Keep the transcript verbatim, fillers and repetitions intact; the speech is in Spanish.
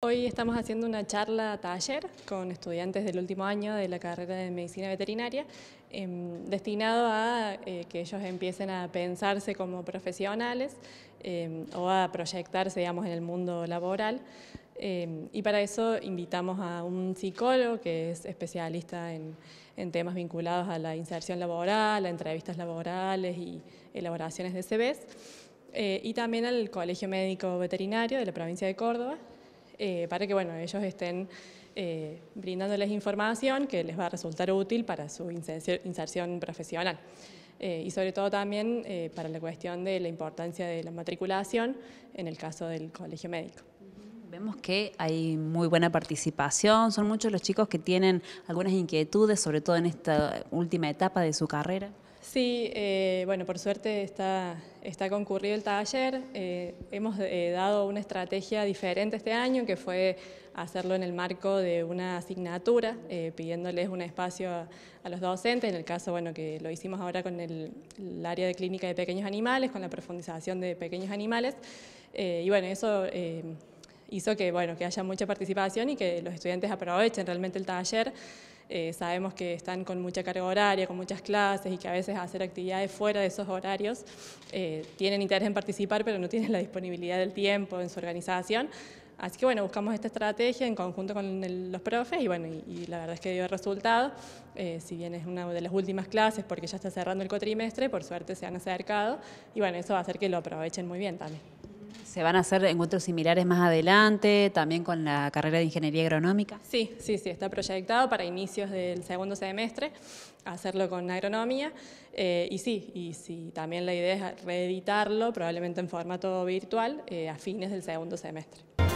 Hoy estamos haciendo una charla-taller con estudiantes del último año de la carrera de Medicina Veterinaria eh, destinado a eh, que ellos empiecen a pensarse como profesionales eh, o a proyectarse, digamos, en el mundo laboral. Eh, y para eso invitamos a un psicólogo que es especialista en, en temas vinculados a la inserción laboral, a entrevistas laborales y elaboraciones de C Vs, eh, y también al Colegio Médico Veterinario de la Provincia de Córdoba, Eh, para que bueno, ellos estén eh, brindándoles información que les va a resultar útil para su inserción profesional. Eh, y sobre todo también eh, para la cuestión de la importancia de la matriculación en el caso del Colegio Médico. Vemos que hay muy buena participación, son muchos los chicos que tienen algunas inquietudes, sobre todo en esta última etapa de su carrera. Sí, eh, bueno, por suerte está, está concurrido el taller. Eh, hemos eh, dado una estrategia diferente este año, que fue hacerlo en el marco de una asignatura, eh, pidiéndoles un espacio a, a los docentes, en el caso bueno, que lo hicimos ahora con el, el área de clínica de pequeños animales, con la profundización de pequeños animales, eh, y bueno, eso eh, hizo que, bueno, que haya mucha participación y que los estudiantes aprovechen realmente el taller. Eh, sabemos que están con mucha carga horaria, con muchas clases y que a veces hacer actividades fuera de esos horarios eh, tienen interés en participar, pero no tienen la disponibilidad del tiempo en su organización. Así que bueno, buscamos esta estrategia en conjunto con el, los profes y bueno, y, y la verdad es que dio resultado. Eh, si bien es una de las últimas clases porque ya está cerrando el cuatrimestre, por suerte se han acercado y bueno, eso va a hacer que lo aprovechen muy bien también. ¿Se van a hacer encuentros similares más adelante, también con la carrera de Ingeniería Agronómica? Sí, sí, sí, está proyectado para inicios del segundo semestre, hacerlo con Agronomía, eh, y sí, y sí, también la idea es reeditarlo, probablemente en formato virtual, eh, a fines del segundo semestre.